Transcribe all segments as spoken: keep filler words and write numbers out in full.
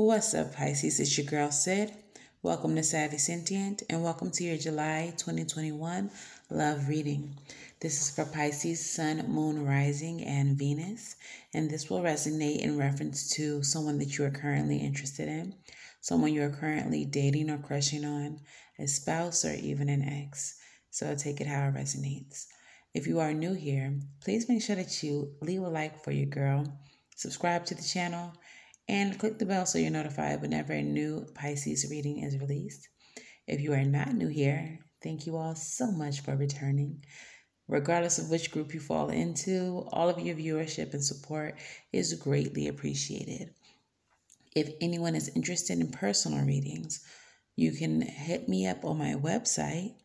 What's up, Pisces? It's your girl Sid. Welcome to Savy Sentient and welcome to your July twenty twenty-one love reading. This is for Pisces, Sun, Moon, Rising, and Venus. And this will resonate in reference to someone that you are currently interested in, someone you are currently dating or crushing on, a spouse, or even an ex. So take it how it resonates. If you are new here, please make sure that you leave a like for your girl, subscribe to the channel, and click the bell so you're notified whenever a new Pisces reading is released. If you are not new here, thank you all so much for returning. Regardless of which group you fall into, all of your viewership and support is greatly appreciated. If anyone is interested in personal readings, you can hit me up on my website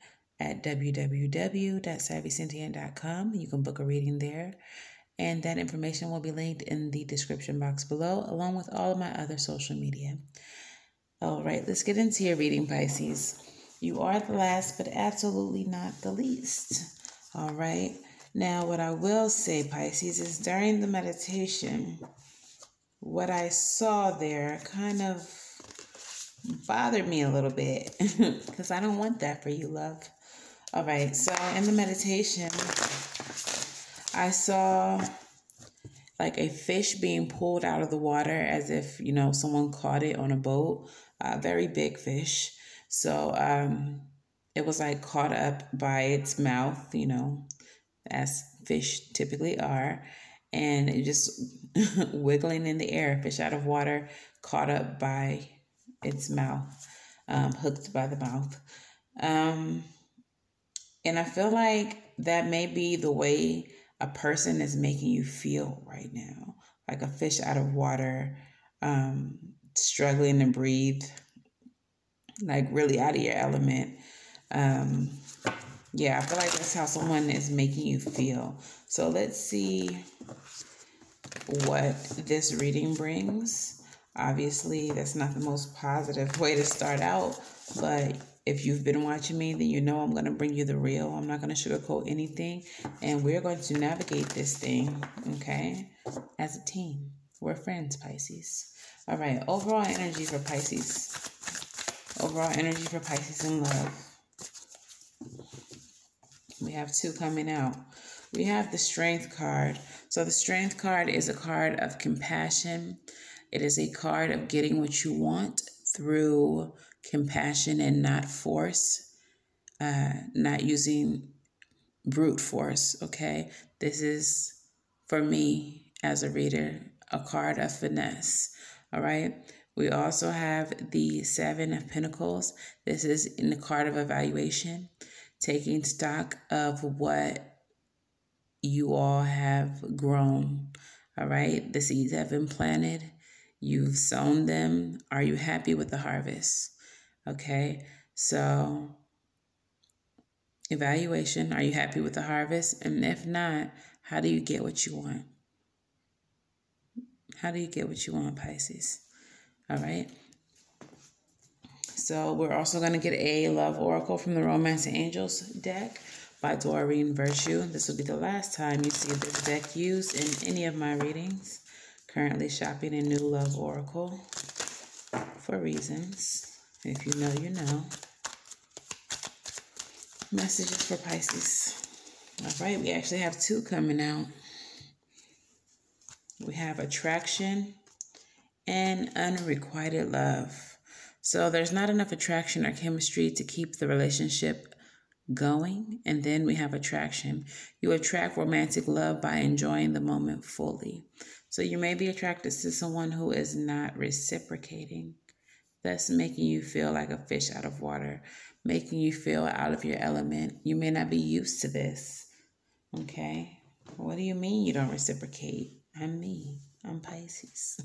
at w w w dot savvy sentient dot com. You can book a reading there. And that information will be linked in the description box below, along with all of my other social media. All right, let's get into your reading, Pisces. You are the last, but absolutely not the least. All right. Now, what I will say, Pisces, is during the meditation, what I saw there kind of bothered me a little bit because I don't want that for you, love. All right. So in the meditation, I saw like a fish being pulled out of the water as if, you know, someone caught it on a boat, a very big fish. So um, it was like caught up by its mouth, you know, as fish typically are. And it just wiggling in the air, fish out of water, caught up by its mouth, um, hooked by the mouth. Um, and I feel like that may be the way a person is making you feel right now, like a fish out of water, um, struggling to breathe, like really out of your element. Um, yeah, I feel like that's how someone is making you feel. So let's see what this reading brings. Obviously, that's not the most positive way to start out, but if you've been watching me, then you know I'm going to bring you the real. I'm not going to sugarcoat anything. And we're going to navigate this thing, okay, as a team. We're friends, Pisces. All right, overall energy for Pisces. Overall energy for Pisces in love. We have two coming out. We have the Strength card. So the Strength card is a card of compassion. It is a card of getting what you want through compassion and not force, uh, not using brute force, okay? This is, for me as a reader, a card of finesse, all right? We also have the Seven of Pentacles. This is in the card of evaluation, taking stock of what you all have grown, all right? The seeds have been planted. You've sown them. Are you happy with the harvest? Okay, so evaluation, are you happy with the harvest? And if not, how do you get what you want? How do you get what you want, Pisces? All right. So we're also going to get a love oracle from the Romance Angels deck by Doreen Virtue. This will be the last time you see this deck used in any of my readings. Currently shopping a new love oracle for reasons. If you know, you know. Messages for Pisces. All right, we actually have two coming out. We have attraction and unrequited love. So there's not enough attraction or chemistry to keep the relationship going. And then we have attraction. You attract romantic love by enjoying the moment fully. So you may be attracted to someone who is not reciprocating. That's making you feel like a fish out of water, making you feel out of your element. You may not be used to this, okay? What do you mean you don't reciprocate? I'm me. I'm Pisces.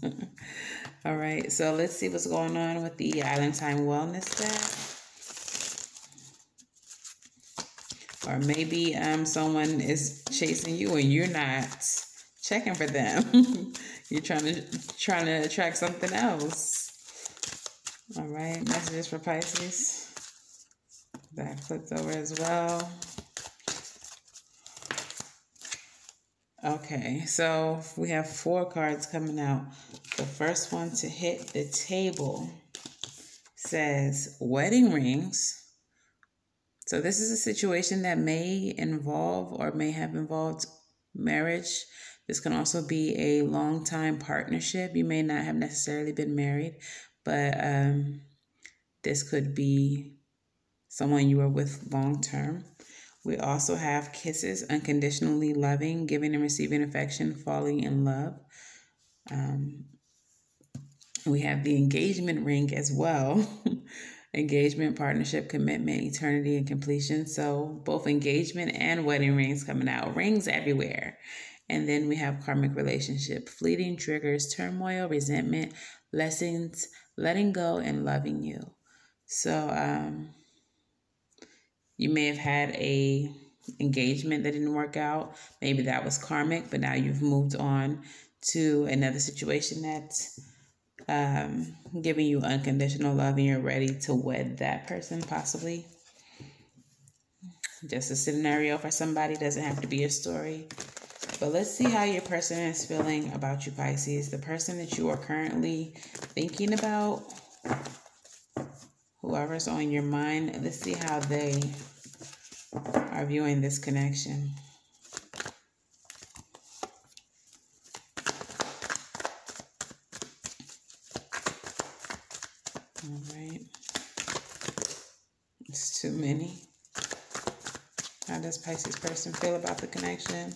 All right, so let's see what's going on with the Island Time Wellness deck. Or maybe um, someone is chasing you and you're not checking for them. You're trying to, trying to attract something else. All right, messages for Pisces that I flipped over as well. Okay, so we have four cards coming out. The first one to hit the table says wedding rings. So this is a situation that may involve or may have involved marriage. This can also be a long-time partnership. You may not have necessarily been married, but um, this could be someone you were with long-term. We also have kisses, unconditionally loving, giving and receiving affection, falling in love. Um, we have the engagement ring as well. Engagement, partnership, commitment, eternity, and completion. So both engagement and wedding rings coming out. Rings everywhere. And then we have karmic relationship, fleeting triggers, turmoil, resentment, lessons, letting go, and loving you. So, um... you may have had a engagement that didn't work out. Maybe that was karmic, but now you've moved on to another situation that's um, giving you unconditional love and you're ready to wed that person, possibly. Just a scenario for somebody, doesn't have to be a story. But let's see how your person is feeling about you, Pisces. The person that you are currently thinking about, whoever's on your mind, let's see how they are viewing this connection. All right. It's too many. How does Pisces person feel about the connection?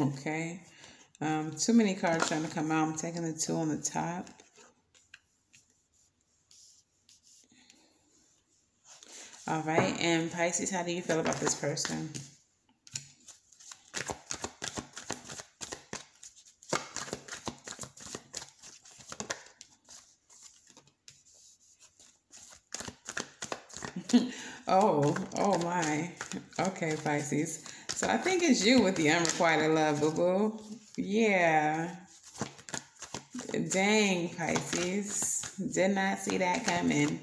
Okay, um, too many cards trying to come out. I'm taking the two on the top. All right, and Pisces, how do you feel about this person? Oh, oh my. Okay, Pisces. So I think it's you with the unrequited love, boo-boo. Yeah. Dang, Pisces. Did not see that coming.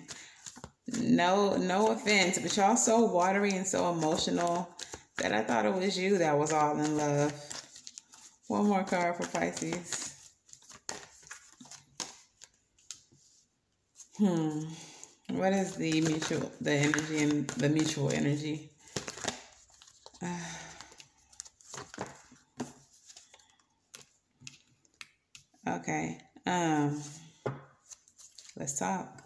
No, no offense, but y'all so watery and so emotional that I thought it was you that was all in love. One more card for Pisces. Hmm. What is the mutual, the energy and the mutual energy? Uh, okay. Um, let's talk.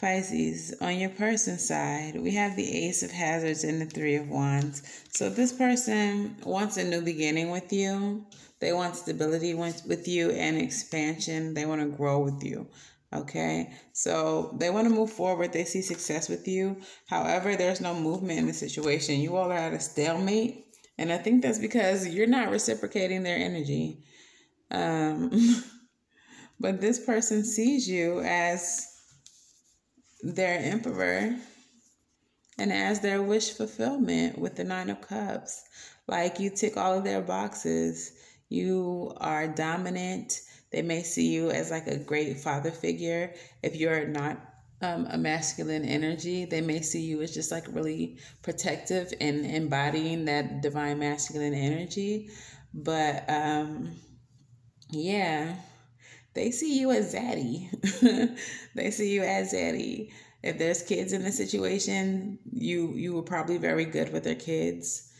Pisces, on your person side, we have the Ace of Hazards and the Three of Wands. So this person wants a new beginning with you. They want stability with you and expansion. They want to grow with you. Okay, so they want to move forward. They see success with you. However, there's no movement in the situation. You all are at a stalemate. And I think that's because you're not reciprocating their energy. Um, but this person sees you as their emperor and as their wish fulfillment with the Nine of Cups. Like, you tick all of their boxes. You are dominant. They may see you as like a great father figure. If you're not um, a masculine energy, they may see you as just like really protective and embodying that divine masculine energy. But um, yeah, they see you as zaddy. They see you as zaddy. If there's kids in the situation, you, you were probably very good with their kids.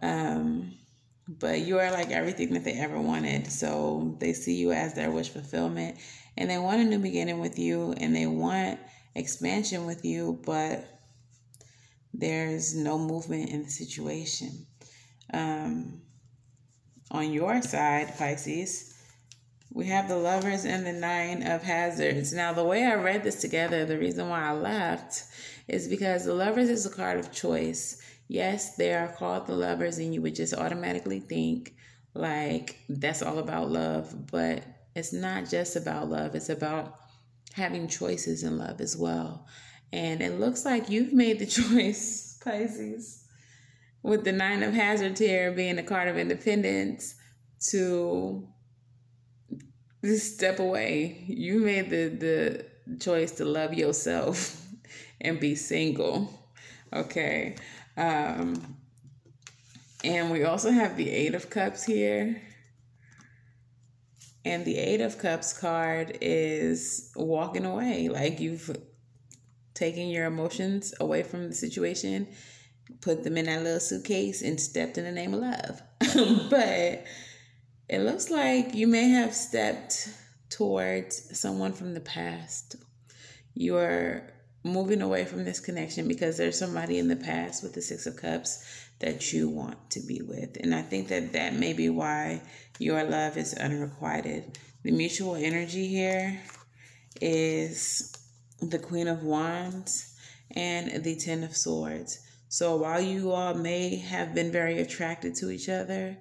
Um, But you are like everything that they ever wanted. So they see you as their wish fulfillment. And they want a new beginning with you. And they want expansion with you. But there's no movement in the situation. Um, on your side, Pisces, we have the Lovers and the Nine of Hazards. Now, the way I read this together, the reason why I laughed is because the Lovers is a card of choice. Yes, they are called the Lovers, and you would just automatically think like that's all about love, but it's not just about love. It's about having choices in love as well. And it looks like you've made the choice, Pisces, with the Nine of Hazards here being the card of independence, to just step away. You made the, the choice to love yourself and be single. Okay. Um, and we also have the Eight of Cups here. And the Eight of Cups card is walking away. Like, you've taken your emotions away from the situation, put them in that little suitcase, and stepped in the name of love. But it looks like you may have stepped towards someone from the past. You're moving away from this connection because there's somebody in the past with the Six of Cups that you want to be with. And I think that that may be why your love is unrequited. The mutual energy here is the Queen of Wands and the Ten of Swords. So while you all may have been very attracted to each other,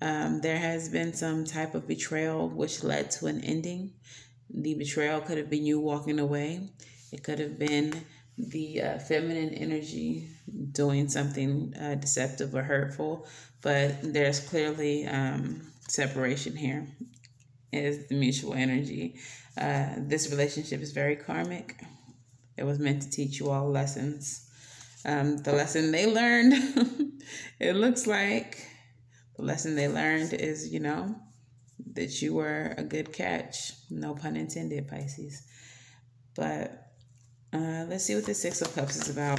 um, there has been some type of betrayal which led to an ending. The betrayal could have been you walking away. It could have been the uh, feminine energy doing something uh, deceptive or hurtful, but there's clearly um, separation here. It is the mutual energy. Uh, this relationship is very karmic. It was meant to teach you all lessons. Um, the lesson they learned, it looks like the lesson they learned is, you know, that you were a good catch. No pun intended, Pisces. But Uh, let's see what the Six of Cups is about.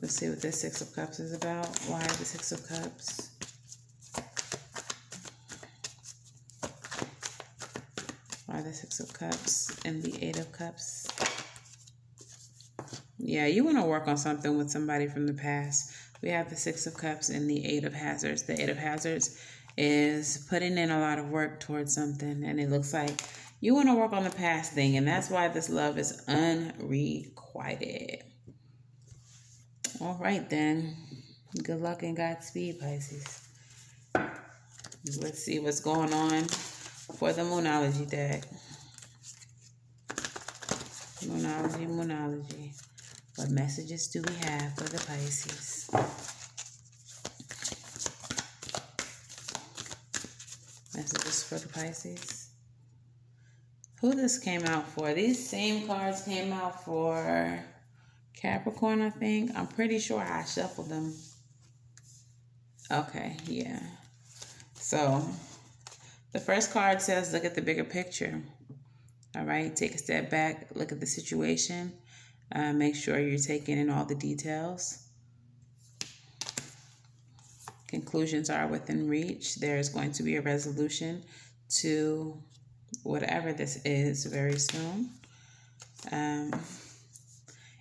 Let's see what the Six of Cups is about. Why the Six of Cups? Why the Six of Cups and the Eight of Cups? Yeah, you want to work on something with somebody from the past. We have the Six of Cups and the Eight of Hazards. The Eight of Hazards is putting in a lot of work towards something, and it looks like you want to work on the past thing, and that's why this love is unrequited. All right, then. Good luck and Godspeed, Pisces. Let's see what's going on for the Moonology deck. Moonology, Moonology. What messages do we have for the Pisces? Messages for the Pisces. Who this came out for? These same cards came out for Capricorn, I think. I'm pretty sure I shuffled them. Okay, yeah. So the first card says, look at the bigger picture. All right, take a step back, look at the situation. Uh, make sure you're taking in all the details. Conclusions are within reach. There is going to be a resolution to whatever this is very soon. Um,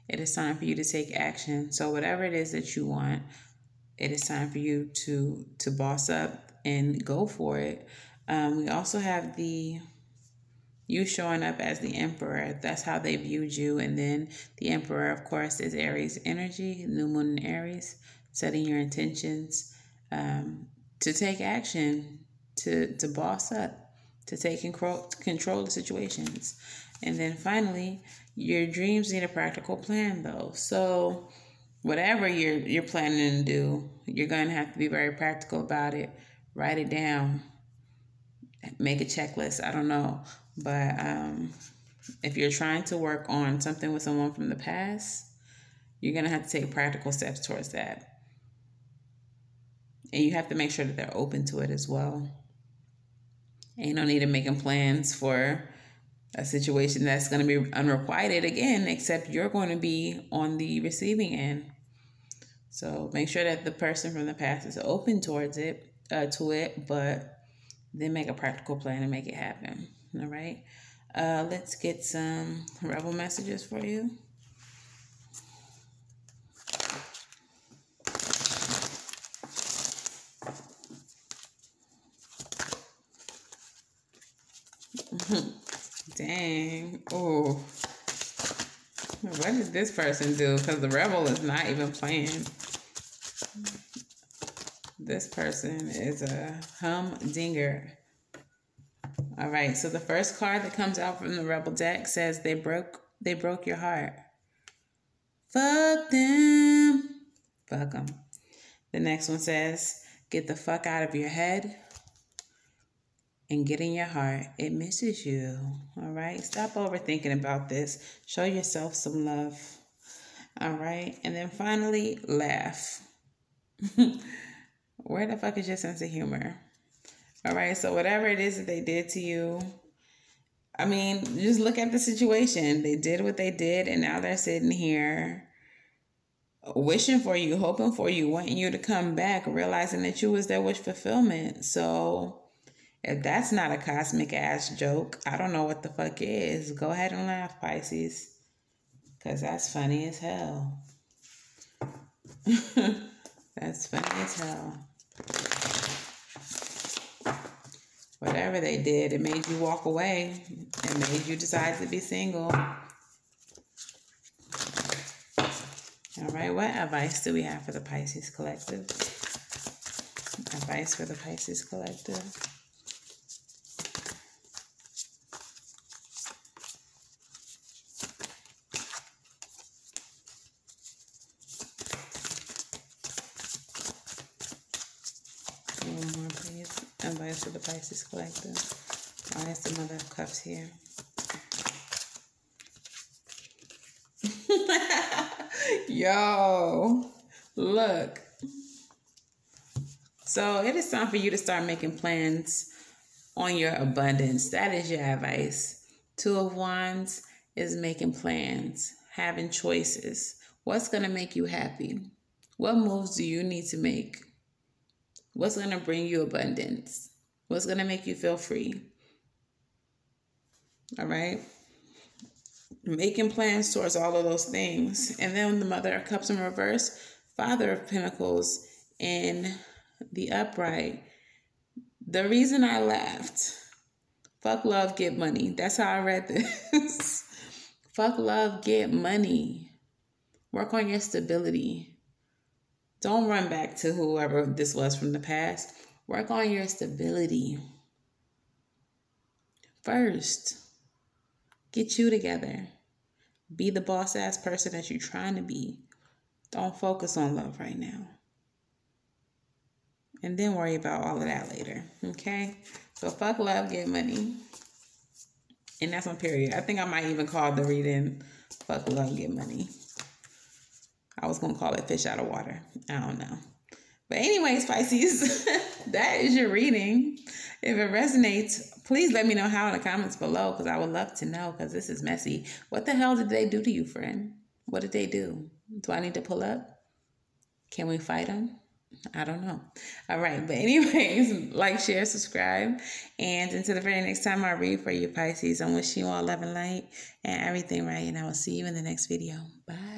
it is time for you to take action. So whatever it is that you want, it is time for you to, to boss up and go for it. Um, we also have the you showing up as the Emperor. That's how they viewed you. And then the Emperor, of course, is Aries energy, new moon in Aries, setting your intentions. Um, to take action, to, to boss up, to take control, to control the situations. And then finally, your dreams need a practical plan, though. So whatever you're, you're planning to do, you're going to have to be very practical about it. Write it down. Make a checklist. I don't know. But um, if you're trying to work on something with someone from the past, you're going to have to take practical steps towards that. And you have to make sure that they're open to it as well. Ain't no need of making plans for a situation that's going to be unrequited again, except you're going to be on the receiving end. So make sure that the person from the past is open towards it, uh, to it, but then make a practical plan and make it happen. All right. Uh, let's get some rebel messages for you. Dang. Oh, what did this person do? Because the rebel is not even playing. This person is a humdinger. All right, so the first card that comes out from the rebel deck says they broke they broke your heart. Fuck them. Fuck them. The next one says, get the fuck out of your head and get in your heart. It misses you. All right. Stop overthinking about this. Show yourself some love. All right. And then finally, laugh. Where the fuck is your sense of humor? All right. So whatever it is that they did to you, I mean, just look at the situation. They did what they did, and now they're sitting here wishing for you, hoping for you, wanting you to come back, realizing that you was their wish fulfillment. So if that's not a cosmic ass joke, I don't know what the fuck is. Go ahead and laugh, Pisces, because that's funny as hell. That's funny as hell. Whatever they did, it made you walk away. It made you decide to be single. All right, what advice do we have for the Pisces Collective? Advice for the Pisces Collective. For the Pisces Collective. Oh, that's the Mother of Cups here. Yo, look. So it is time for you to start making plans on your abundance. That is your advice. Two of Wands is making plans, having choices. What's going to make you happy? What moves do you need to make? What's going to bring you abundance? What's going to make you feel free? All right. Making plans towards all of those things. And then the Mother of Cups in reverse, Father of Pentacles in the upright. The reason I laughed, fuck love, get money. That's how I read this. Fuck love, get money. Work on your stability. Don't run back to whoever this was from the past. Work on your stability first. Get you together. Be the boss ass person that you're trying to be. Don't focus on love right now. And then worry about all of that later. Okay? So fuck love, get money. And that's my period. I think I might even call the reading fuck love, get money. I was going to call it fish out of water. I don't know. But anyways, Pisces, that is your reading. If it resonates, please let me know how in the comments below, because I would love to know, because this is messy. What the hell did they do to you, friend? What did they do? Do I need to pull up? Can we fight them? I don't know. All right. But anyways, like, share, subscribe. And until the very next time I read for you, Pisces, I wish you all love and light and everything right. And I will see you in the next video. Bye.